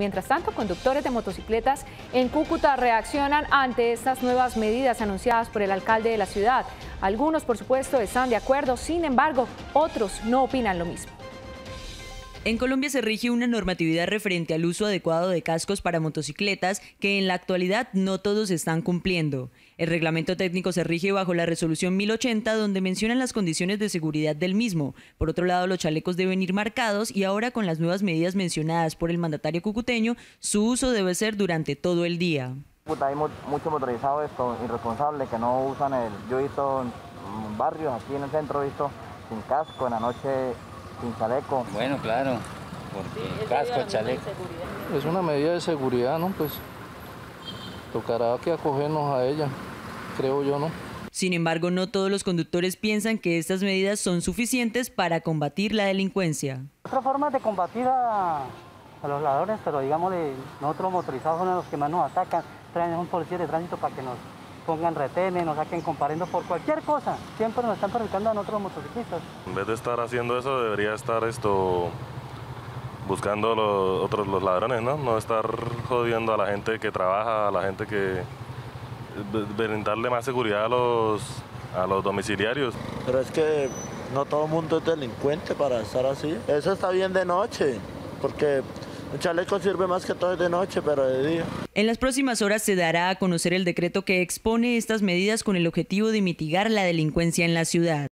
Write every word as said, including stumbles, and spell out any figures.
Mientras tanto, conductores de motocicletas en Cúcuta reaccionan ante estas nuevas medidas anunciadas por el alcalde de la ciudad. Algunos, por supuesto, están de acuerdo, sin embargo, otros no opinan lo mismo. En Colombia se rige una normatividad referente al uso adecuado de cascos para motocicletas que en la actualidad no todos están cumpliendo. El reglamento técnico se rige bajo la resolución mil ochenta, donde mencionan las condiciones de seguridad del mismo. Por otro lado, los chalecos deben ir marcados y ahora, con las nuevas medidas mencionadas por el mandatario cucuteño, su uso debe ser durante todo el día. Hay muchos motorizados irresponsables que no usan el... Yo he visto barrios aquí en el centro, he visto sin casco, en la noche... sin chaleco. Bueno, claro, porque sí, casco, chaleco. Es una medida de seguridad, ¿no? Pues tocará que acogernos a ella, creo yo, ¿no? Sin embargo, no todos los conductores piensan que estas medidas son suficientes para combatir la delincuencia. Otra forma de combatir a, a los ladrones, pero digamos, de nosotros motorizados son los que más nos atacan, traen un policía de tránsito para que nos pongan retenes, nos saquen comparando por cualquier cosa. Siempre nos están perjudicando a nosotros los motociclistas. En vez de estar haciendo eso, debería estar esto buscando los otros los ladrones, ¿no? No estar jodiendo a la gente que trabaja, a la gente que... brindarle más seguridad a los, a los domiciliarios. Pero es que no todo el mundo es delincuente para estar así. Eso está bien de noche, porque... el chaleco sirve más que todo de noche, pero de día. En las próximas horas se dará a conocer el decreto que expone estas medidas con el objetivo de mitigar la delincuencia en la ciudad.